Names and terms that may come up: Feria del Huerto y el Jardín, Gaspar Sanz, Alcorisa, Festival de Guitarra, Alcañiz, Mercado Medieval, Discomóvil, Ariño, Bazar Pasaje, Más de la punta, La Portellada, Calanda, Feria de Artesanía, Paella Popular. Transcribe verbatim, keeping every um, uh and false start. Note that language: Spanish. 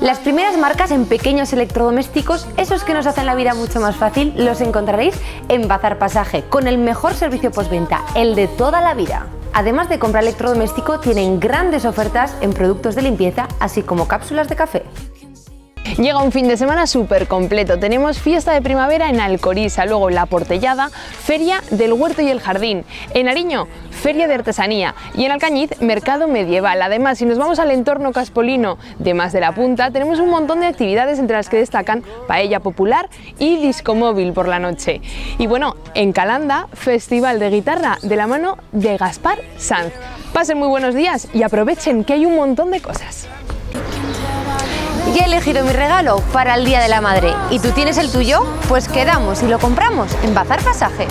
Las primeras marcas en pequeños electrodomésticos, esos que nos hacen la vida mucho más fácil, los encontraréis en Bazar Pasaje, con el mejor servicio postventa, el de toda la vida. Además de compra electrodoméstico, tienen grandes ofertas en productos de limpieza, así como cápsulas de café. Llega un fin de semana súper completo. Tenemos fiesta de primavera en Alcorisa, luego La Portellada, Feria del Huerto y el Jardín. En Ariño, Feria de Artesanía. Y en Alcañiz, Mercado Medieval. Además, si nos vamos al entorno caspolino de Más de la Punta, tenemos un montón de actividades, entre las que destacan Paella Popular y Discomóvil por la noche. Y bueno, en Calanda, Festival de Guitarra de la mano de Gaspar Sanz. Pasen muy buenos días y aprovechen, que hay un montón de cosas. Ya he elegido mi regalo para el Día de la Madre. ¿Y tú tienes el tuyo? Pues quedamos y lo compramos en Bazar Pasaje.